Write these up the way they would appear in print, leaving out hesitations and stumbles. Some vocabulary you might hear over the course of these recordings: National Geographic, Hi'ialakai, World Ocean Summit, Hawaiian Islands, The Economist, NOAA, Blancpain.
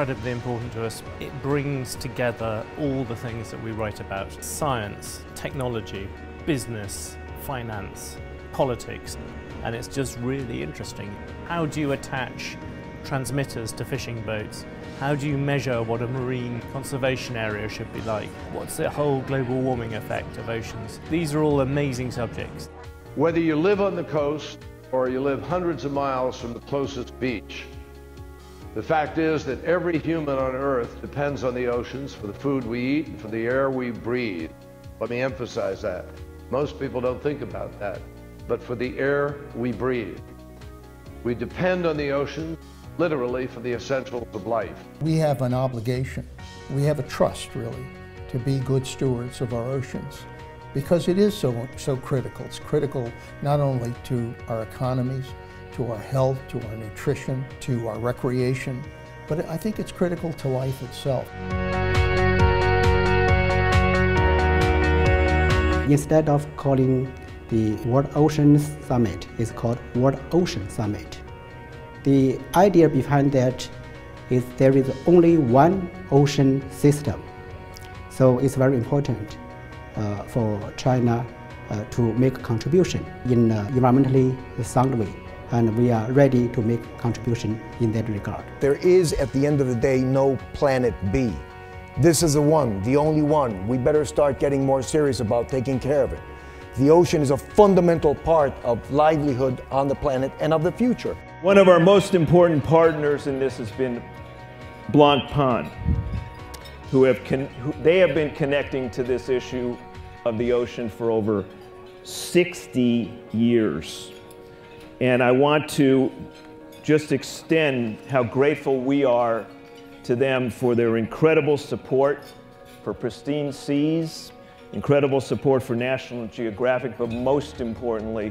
incredibly important to us. It brings together all the things that we write about: science, technology, business, finance, politics, and it's just really interesting. How do you attach transmitters to fishing boats? How do you measure what a marine conservation area should be like? What's the whole global warming effect of oceans? These are all amazing subjects. Whether you live on the coast or you live hundreds of miles from the closest beach, the fact is that every human on Earth depends on the oceans for the food we eat and for the air we breathe. Let me emphasize that. Most people don't think about that, but for the air we breathe. We depend on the ocean, literally, for the essentials of life. We have an obligation, we have a trust, really, to be good stewards of our oceans, because it is so critical. It's critical not only to our economies, to our health, to our nutrition, to our recreation, but I think it's critical to life itself. Instead of calling the World Ocean Summit, it's called World Ocean Summit. The idea behind that is there is only one ocean system. So it's very important for China to make a contribution in an environmentally sound way. And we are ready to make a contribution in that regard. There is, at the end of the day, no planet B. This is the one, the only one. We better start getting more serious about taking care of it. The ocean is a fundamental part of livelihood on the planet and of the future. One of our most important partners in this has been Blancpain, who have been connecting to this issue of the ocean for over 60 years. And I want to just extend how grateful we are to them for their incredible support for pristine seas, incredible support for National Geographic, but most importantly,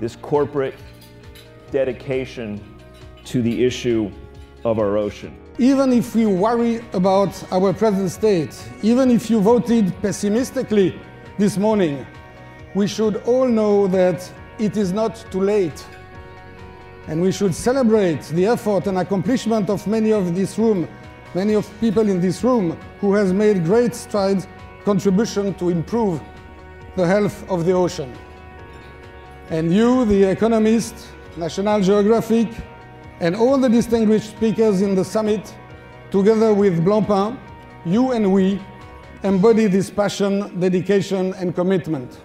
this corporate dedication to the issue of our ocean. Even if we worry about our present state, even if you voted pessimistically this morning, we should all know that it is not too late. And we should celebrate the effort and accomplishment of many people in this room who has made great strides, contribution to improve the health of the ocean. And you, The Economist, National Geographic, and all the distinguished speakers in the summit, together with Blancpain, you and we embody this passion, dedication, and commitment.